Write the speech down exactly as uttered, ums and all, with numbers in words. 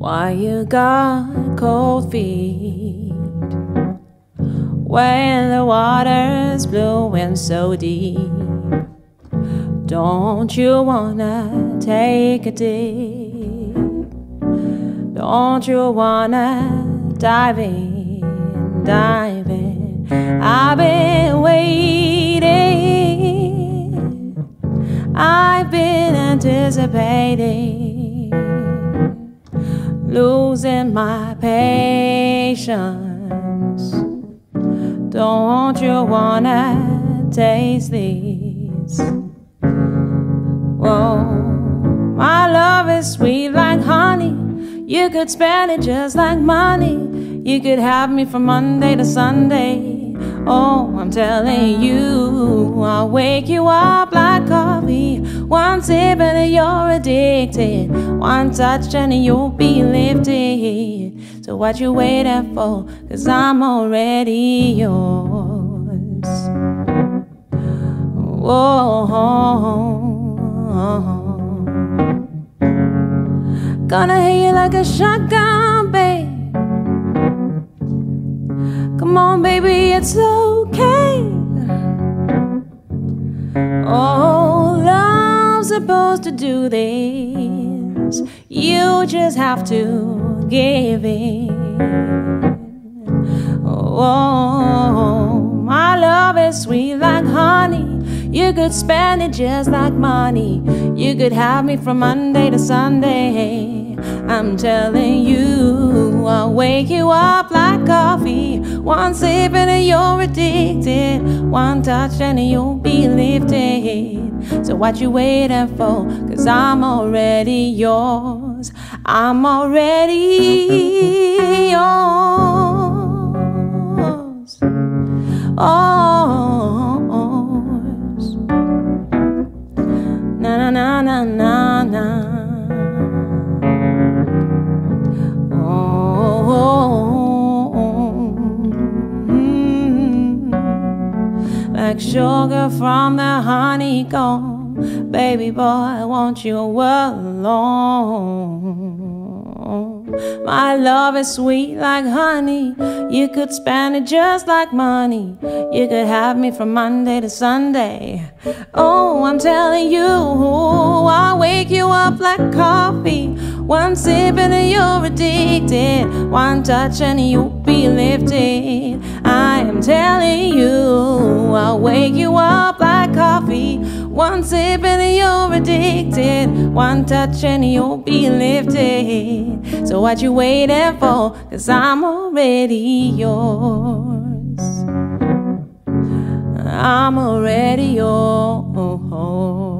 Why you got cold feet when the water's blowing so deep? Don't you wanna take a dip? Don't you wanna dive in, dive in? I've been waiting, I've been anticipating, losing my patience. Don't you wanna taste these? Whoa, my love is sweet like honey. You could spend it just like money. You could have me from Monday to Sunday. Oh, I'm telling you, I'll wake you up like coffee. One sip and you're addicted. One touch and you'll be lifted. So what you waiting for? 'Cause I'm already yours. Whoa. Gonna hit you like a shotgun, babe. Come on, baby, it's okay. Oh, love's supposed to do this. You just have to give in. Oh, my love is sweet like honey. You could spend it just like money. You could have me from Monday to Sunday. I'm telling you, I'll wake you up like coffee. One sip and you're addicted. One touch and you'll be lifted. So what you waiting for? 'Cause I'm already yours. I'm already yours. Yours. Na na na na na na. Like sugar from the honeycomb, baby boy, I want you well alone. My love is sweet like honey. You could spend it just like money. You could have me from Monday to Sunday. Oh, I'm telling you, I'll wake you up like coffee. One sip and you're addicted. One touch and you'll be lifted. I am telling you, I'll wake you up like coffee. One sip and you're addicted. One touch and you'll be lifted. So what you waiting for? 'Cause I'm already yours. I'm already yours.